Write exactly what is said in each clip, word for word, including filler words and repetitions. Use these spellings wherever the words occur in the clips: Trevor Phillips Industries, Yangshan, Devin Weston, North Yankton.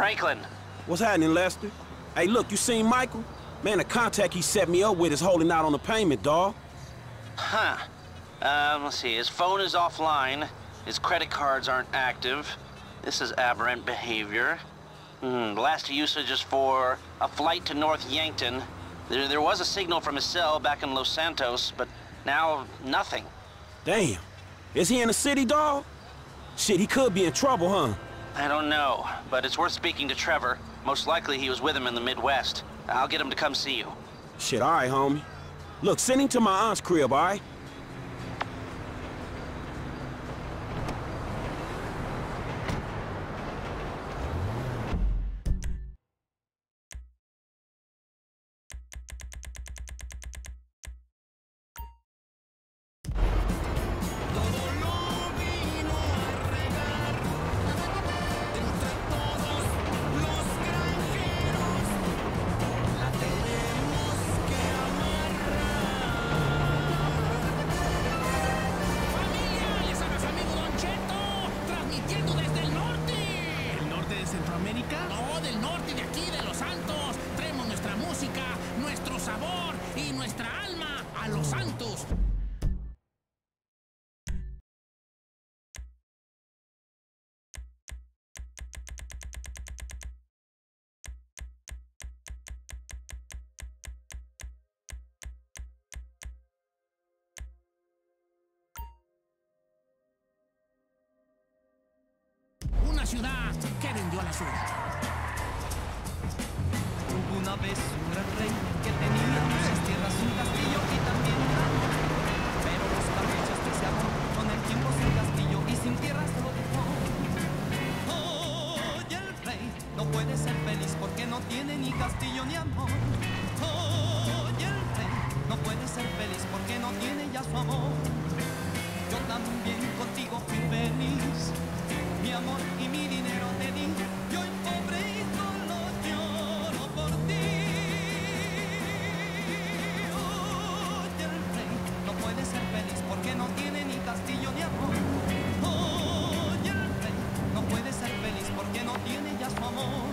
Franklin. What's happening, Lester? Hey, look, you seen Michael? Man, the contact he set me up with is holding out on the payment, dawg. Huh. Um, let's see, his phone is offline. His credit cards aren't active. This is aberrant behavior. Hmm, the last usage is for a flight to North Yankton. There, there was a signal from his cell back in Los Santos, but now, nothing. Damn. Is he in the city, dawg? Shit, he could be in trouble, huh? I don't know, but it's worth speaking to Trevor. Most likely he was with him in the Midwest. I'll get him to come see you. Shit, all right, homie. Look, send him to my aunt's crib, all right? Ciudad que vendió la suya. Hubo una vez un gran rey que tenía muchas tierras, un castillo y también un gran rey. Pero los caprichos que se armó con el tiempo sin castillo y sin tierras lo dejó. Hoy el rey no puede ser feliz porque no tiene ni castillo ni amor. Hoy el rey no puede ser feliz porque no tiene ya su amor. Yo también contigo fui feliz. Mi amor y mi dinero te di, yo el pobre y solo lloro por ti. Hoy el rey no puede ser feliz porque no tiene ni castillo ni amor. Hoy el rey no puede ser feliz porque no tiene ya su amor.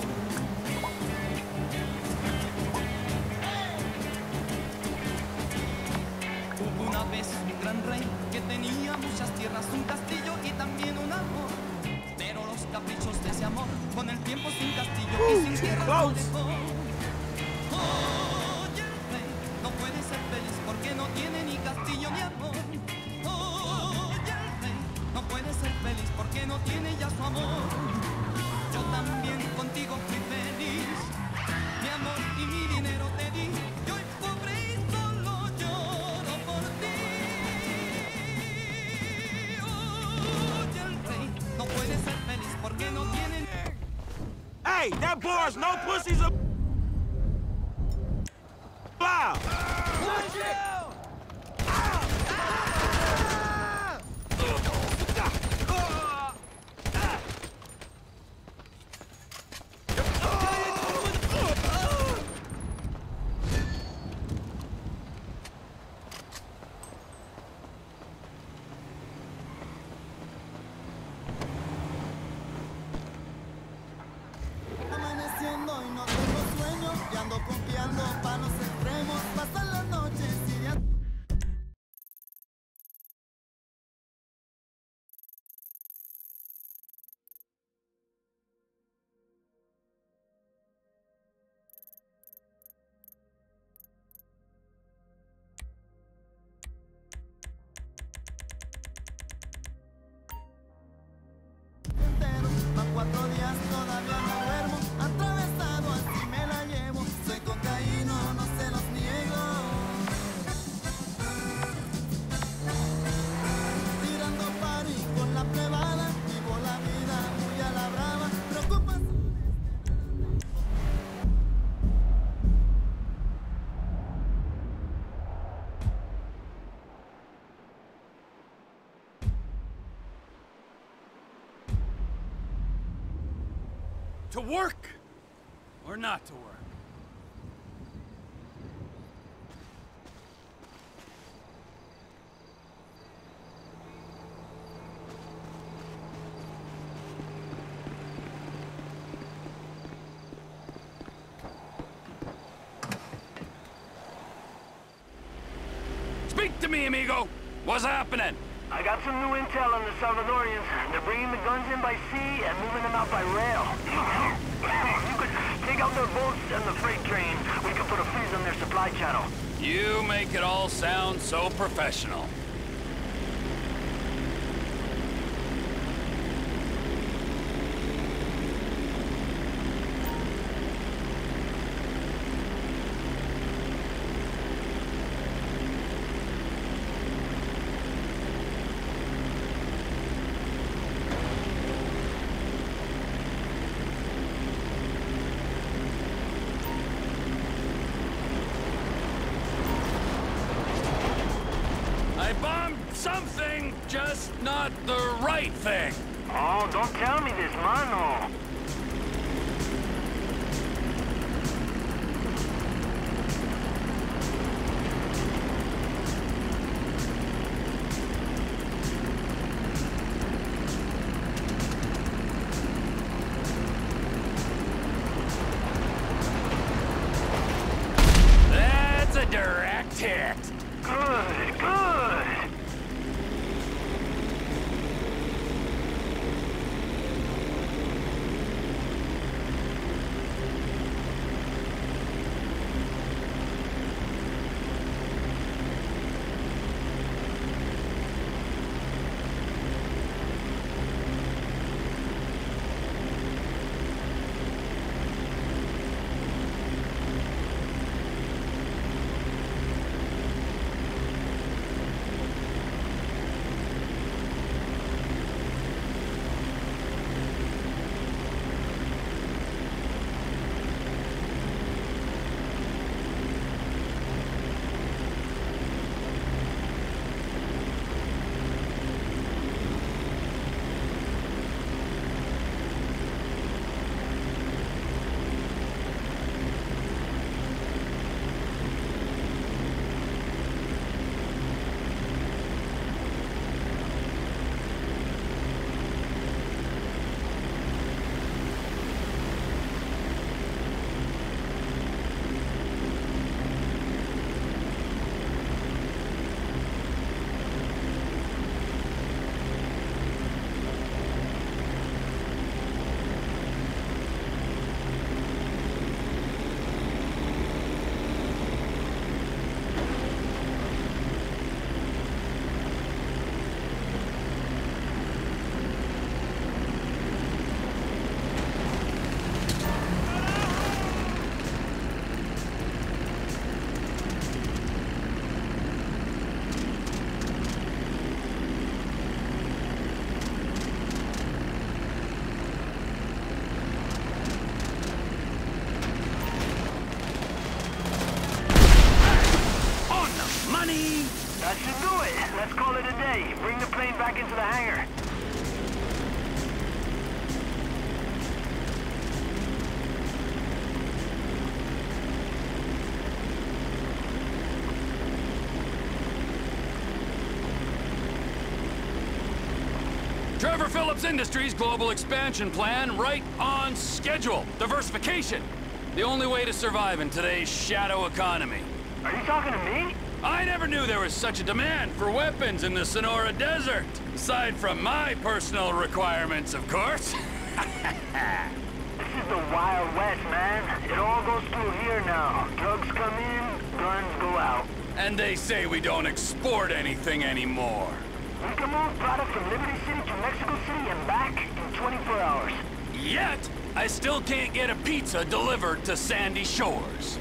Hubo una vez un gran rey que tenía muchas tierras, un castillo y también un amor. Caprichos de ese amor, con el tiempo sin castillo y sin tierra lo dejó. Oye, el rey no puede ser feliz porque no tiene ni castillo ni amor. Oye, el rey no puede ser feliz porque no tiene ya su amor. Yo también contigo fui feliz, mi amor y mi dinero te di. Yo el pobre y solo lloro por ti. Oye, el rey no puede ser feliz. Hey, that bar's no pussies a loud. Cuatro días todavía no duermo, atravesado así me la llevo. Soy cocaíno, no se los niego. Tirando party con la plebada, vivo la vida muy a la brava. Preocupas. To work or not to work. Speak to me, amigo. What's happening? I got some new intel on the Salvadorians. They're bringing the guns in by sea and moving them out by rail. You could take out their boats and the freight train. We could put a freeze on their supply channel. You make it all sound so professional. Something, just not the right thing. Oh, don't tell me this, mano. That's a direct hit. Good, good. That should do it. Let's call it a day. Bring the plane back into the hangar. Trevor Phillips Industries global expansion plan right on schedule. Diversification. The only way to survive in today's shadow economy. Are you talking to me? I never knew there was such a demand for weapons in the Sonora Desert. Aside from my personal requirements, of course. This is the Wild West, man. It all goes through here now. Drugs come in, guns go out. And they say we don't export anything anymore. We can move product from Liberty City to Mexico City and back in twenty-four hours. Yet, I still can't get a pizza delivered to Sandy Shores.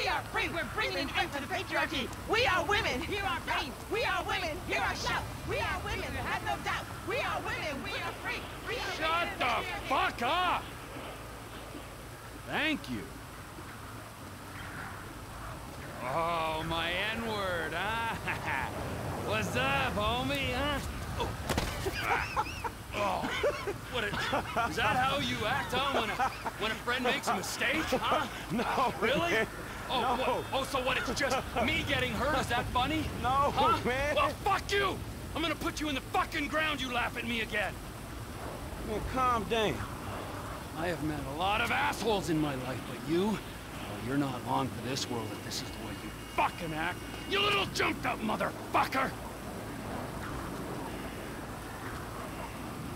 We are free. We're bringing an end to the patriarchy. We are women. Hear our pain. We are women. Hear our shout. We are women. Have no doubt. We are women. We are free. We are Shut the, the fuck up! Thank you. Oh, my N-word, huh? What's up, homie, huh? Oh. Ah. Oh. What a, is that how you act, huh? When a, when a friend makes a mistake, huh? No. Really? Man. Oh, no. What, oh, so what, it's just me getting hurt? Is that funny? No, huh? Man. Well, fuck you! I'm gonna put you in the fucking ground, you laugh at me again. Well, calm down. I have met a lot of assholes in my life, but you? Well, you're not long for this world if this is the way you fucking act. You little jumped up, motherfucker!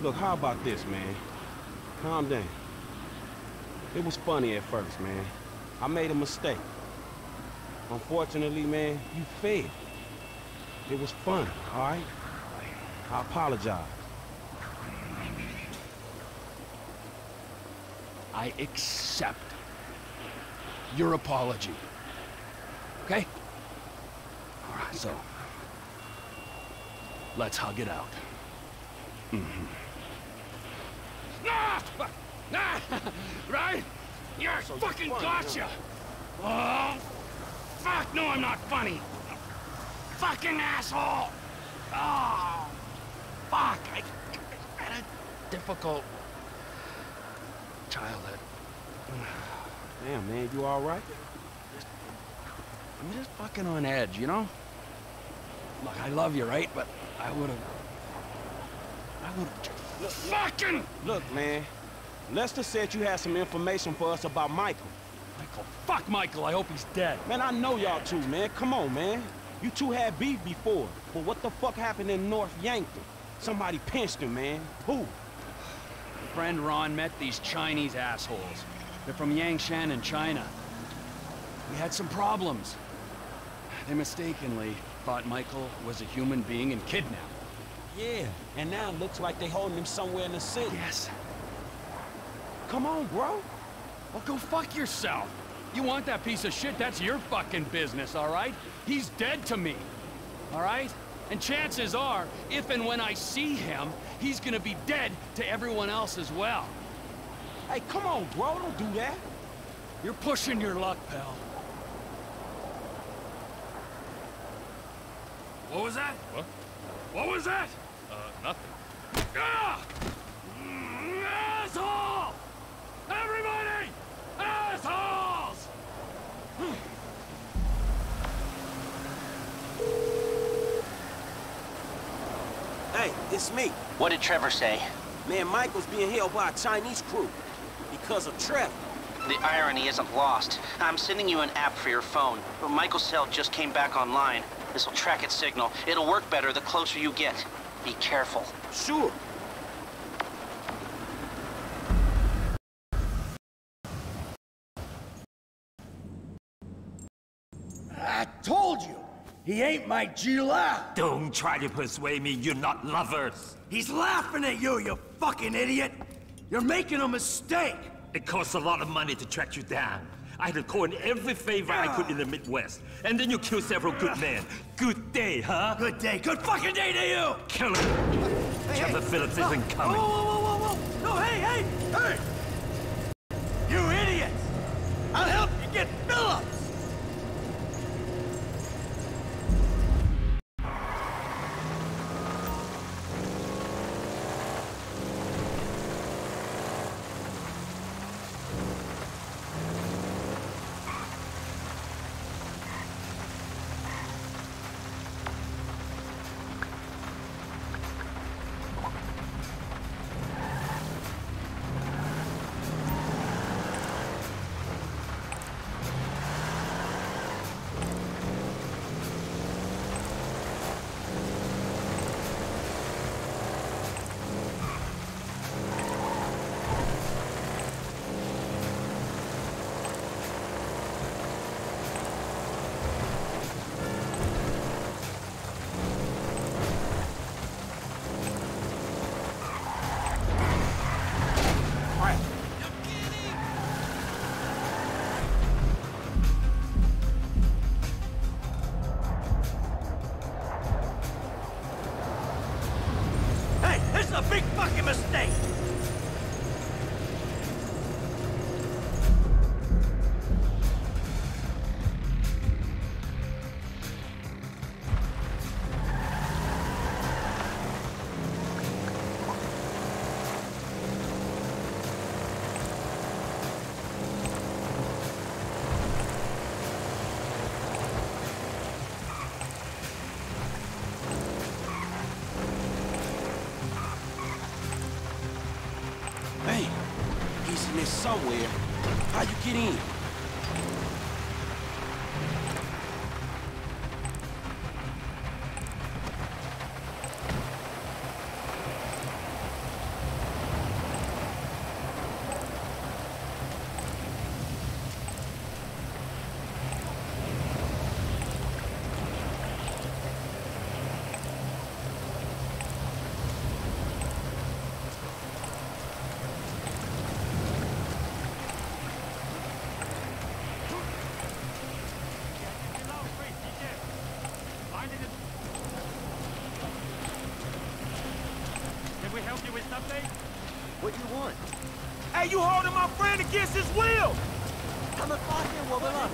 Look, how about this, man? Calm down. It was funny at first, man. I made a mistake. Unfortunately, man, you failed. It was fun, all right? I apologize. I accept your apology. Okay? All right, so let's hug it out. Mm-hmm. Nah! Nah! Right? You're so fucking funny, gotcha! Huh? Oh! Fuck! No, I'm not funny! Fucking asshole! Oh! Fuck! I, I had a difficult childhood. Damn, man, you all right? Just, I'm just fucking on edge, you know? Look, I love you, right? But I would've... I would've just... Look, fucking... Look, man. Lester said you had some information for us about Michael. Michael? Fuck Michael, I hope he's dead. Man, I know y'all two, man. Come on, man. You two had beef before. But what the fuck happened in North Yankton? Somebody pinched him, man. Who? Friend Ron met these Chinese assholes. They're from Yangshan in China. We had some problems. They mistakenly thought Michael was a human being and kidnapped. Yeah, and now it looks like they holding him somewhere in the city. Yes. Come on, bro. Well, go fuck yourself. You want that piece of shit, that's your fucking business, all right? He's dead to me, all right? And chances are, if and when I see him, he's gonna be dead to everyone else as well. Hey, come on, bro, don't do that. You're pushing your luck, pal. What was that? What? What was that? Uh, nothing. Ah! Mm, asshole! Everybody! Assholes! Hey, it's me. What did Trevor say? Man, Michael's being held by a Chinese crew because of Trevor. The irony isn't lost. I'm sending you an app for your phone, but Michael's cell just came back online. This will track its signal. It'll work better the closer you get. Be careful. Sure. I told you! He ain't my Gila! Don't try to persuade me you're not lovers! He's laughing at you, you fucking idiot! You're making a mistake! It costs a lot of money to track you down. I had to call in every favor uh. I could in the Midwest. And then you killed several good men. Good day, huh? Good day. Good fucking day to you! Kill him! Hey, Trevor hey. Phillips oh. isn't coming. Whoa, whoa, whoa, whoa, whoa! No, hey, hey! Hey! You idiots! I'll help you get Phillips! That's a big fucking mistake! Somewhere. How you get in? What do you want? Hey, you holding my friend against his will! I'm a fucking woman up.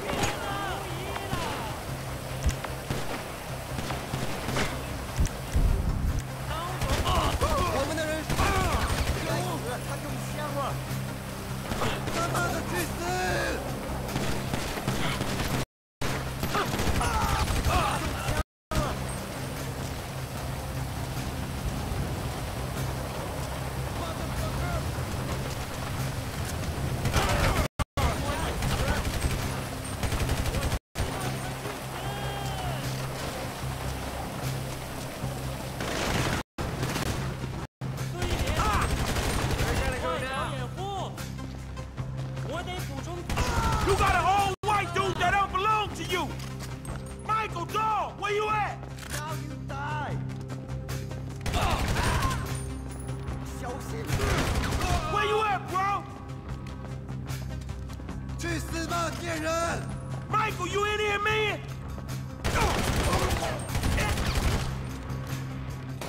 Michael, you in here, man?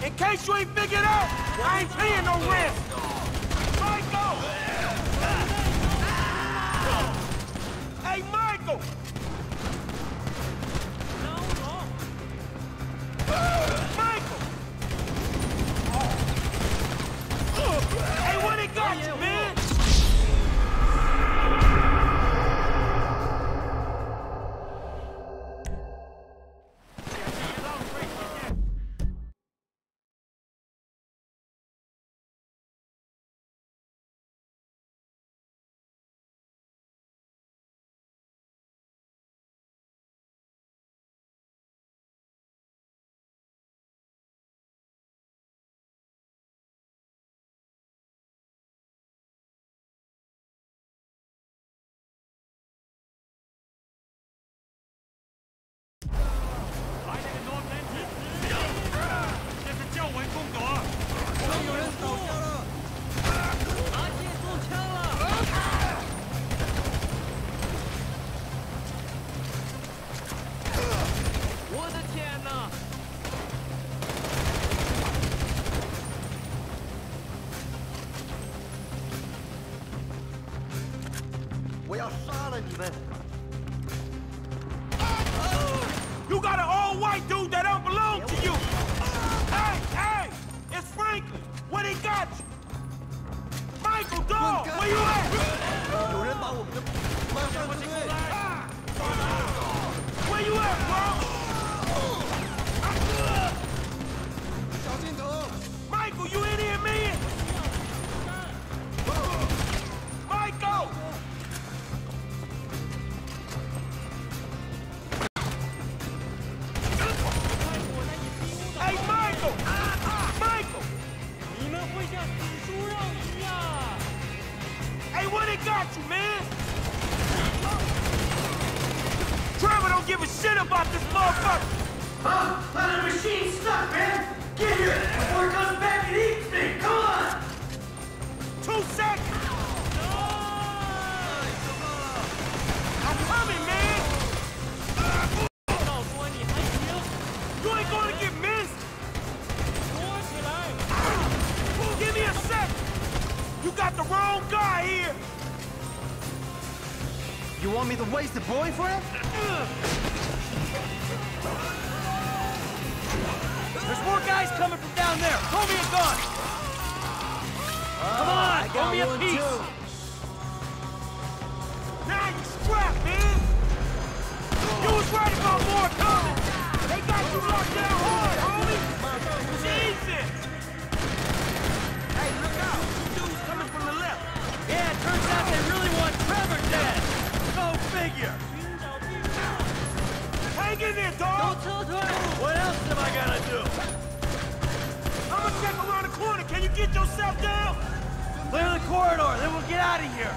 In case you ain't figured out, I ain't paying no rent. Michael! Hey, Michael! No, no. Michael! Hey, what it got you, man? You got an old white dude that don't belong to you! Hey, hey! It's Franklin! What he got you? Michael, dog! Where you at? Where you at, bro? Michael, you in here, man? Michael! Give a shit about this motherfucker! Huh? Let the machine stuck, man! Get here before it comes back and eats me! Come on! Two seconds! No! I'm coming, man! You ain't gonna get missed! want me to waste the boy for it? There's more guys coming from down there. Throw me a gun. Come on, throw me a piece. Now you strapped, man. You was right about more coming. They got you locked down hard, homie. Jesus. Hey, look out. Two dudes coming from the left. Yeah, it turns out they really want Trevor dead. Go figure. Hang in there, dog. What else am I gonna do? I'm gonna check around the corner. Can you get yourself down? Clear the corridor, then we'll get out of here.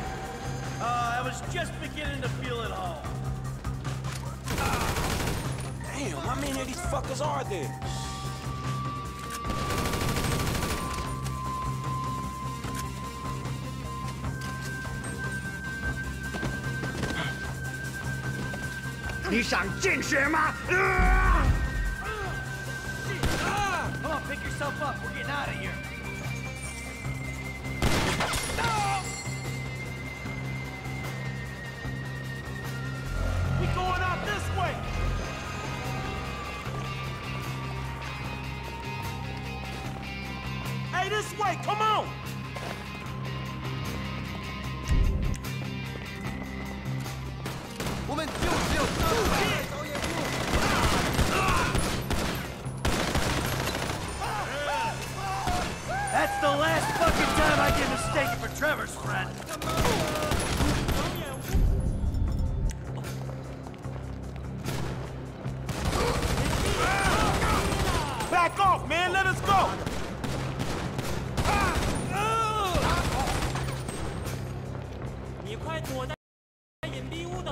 Uh, I was just beginning to feel at home. Damn, how many of these fuckers are there? You want to come on, pick yourself up. We're getting out of here. No! We're going out this way. Hey, this way. Come on. That's the last fucking time I get mistaken for Trevor's friend. Back off, man. Let us go.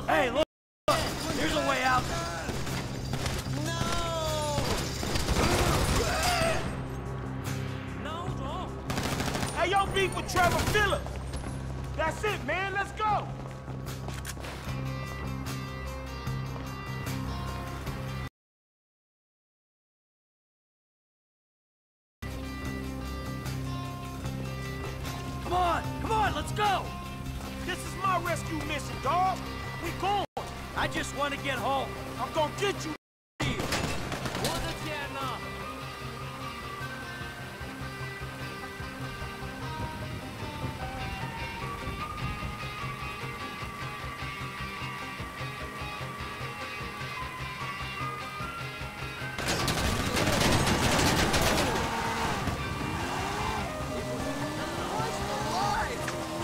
Hey, look. Here's a way out. No! No, hey, yo, beef with Trevor Phillips. That's it, man. Let's go. Come on. Come on. Let's go. This is my rescue mission, dog. We going. I just want to get home. I'm gonna get you.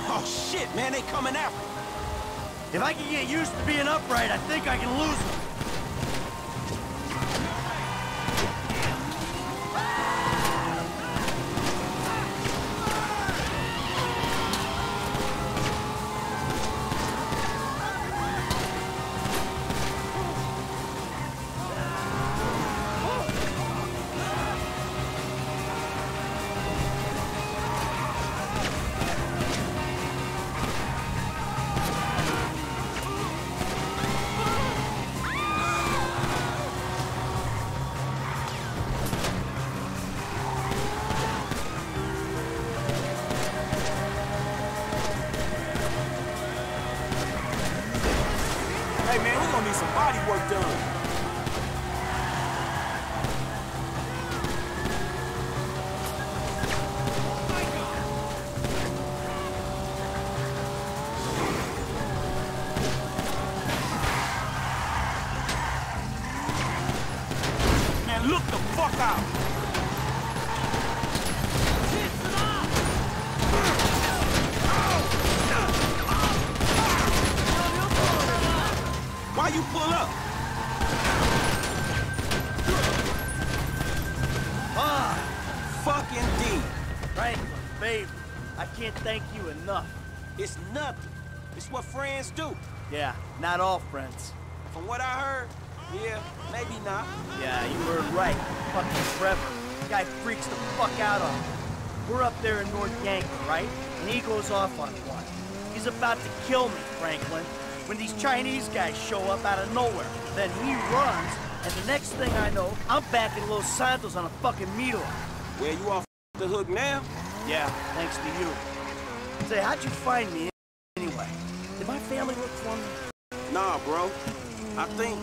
Oh shit, man, they coming after me. If I can get used to being upright, I think I can lose him. Hey man, we're gonna need some body work done. Man, look the fuck out! Why you pull up? Ah, fucking D. Franklin, baby, I can't thank you enough. It's nothing. It's what friends do. Yeah, not all friends. From what I heard, yeah, maybe not. Yeah, you heard right. Fucking Trevor. The guy freaks the fuck out on me. We're up there in North Yangshan, right? And he goes off on one. He's about to kill me, Franklin. When these Chinese guys show up out of nowhere, then he runs, and the next thing I know, I'm back in Los Santos on a fucking meter. Where you off the hook now? Yeah, thanks to you. Say, how'd you find me anyway? Did my family look for me? Nah, bro. I think...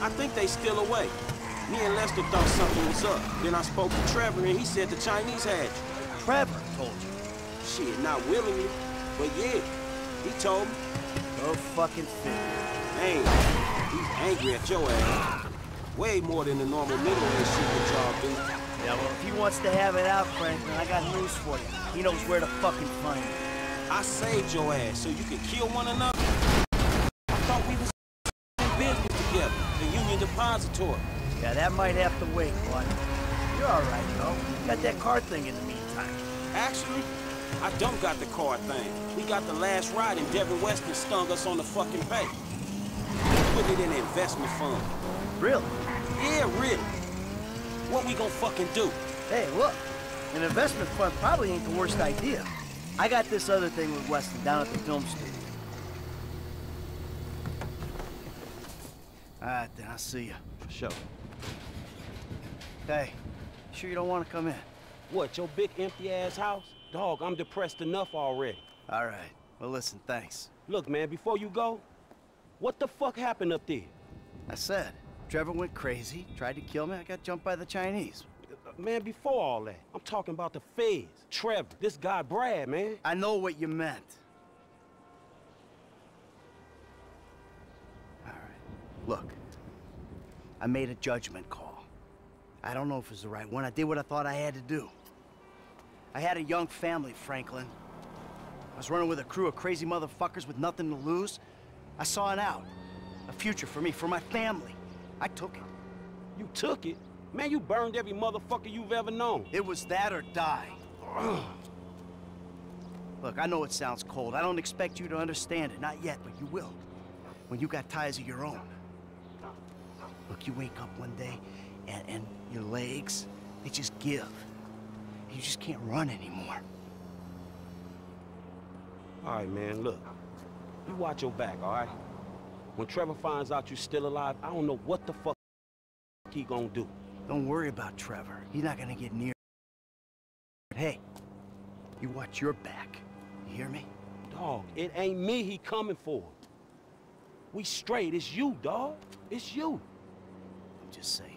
I think they still away. Me and Lester thought something was up. Then I spoke to Trevor, and he said the Chinese had you. Trevor told you? Shit, not willingly. But yeah, he told me. No fucking thing. Man, he's angry at your ass. Way more than the normal middleweight shit that y'all do. Yeah, well, if he wants to have it out, Franklin, I got news for you. He knows where to fucking find me. I saved your ass so you could kill one another. I thought we was in business together, the Union Depository. Yeah, that might have to wait, bud. You're all right, though. Got that car thing in the meantime. Actually, I don't got the car thing. We got the last ride and Devin Weston stung us on the fucking pay. He put it in an investment fund. Really? Yeah, really. What we gonna fucking do? Hey, look, an investment fund probably ain't the worst idea. I got this other thing with Weston down at the film studio. All right, then, I'll see you. For sure. Hey, sure you don't want to come in? What, your big empty-ass house? Dog, I'm depressed enough already. All right. Well, listen, thanks. Look, man, before you go, what the fuck happened up there? I said, Trevor went crazy, tried to kill me, I got jumped by the Chinese. Man, before all that, I'm talking about the feds, Trevor, this guy Brad, man. I know what you meant. All right, look, I made a judgment call. I don't know if it's the right one. I did what I thought I had to do. I had a young family, Franklin. I was running with a crew of crazy motherfuckers with nothing to lose. I saw it out, a future for me, for my family. I took it. You took it? Man, you burned every motherfucker you've ever known. It was that or die. Ugh. Look, I know it sounds cold. I don't expect you to understand it. Not yet, but you will. When you got ties of your own. Look, you wake up one day, and, and your legs, they just give. You just can't run anymore. All right, man, look. You watch your back, all right? When Trevor finds out you're still alive, I don't know what the fuck he gonna do. Don't worry about Trevor. He's not gonna get near. Hey, you watch your back. You hear me? Dog, it ain't me he coming for. We straight. It's you, dog. It's you. I'm just saying.